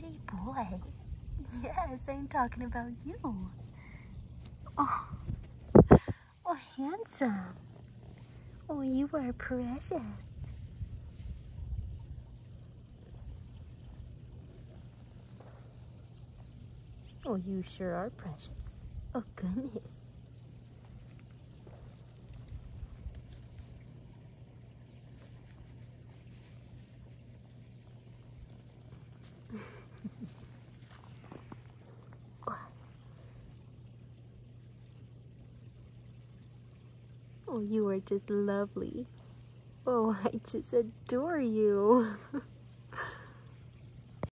pretty boy. Yes, I'm talking about you. Oh, oh, handsome. Oh, you are precious. Oh, you sure are precious. Oh, goodness. Oh, you are just lovely. Oh, I just adore you.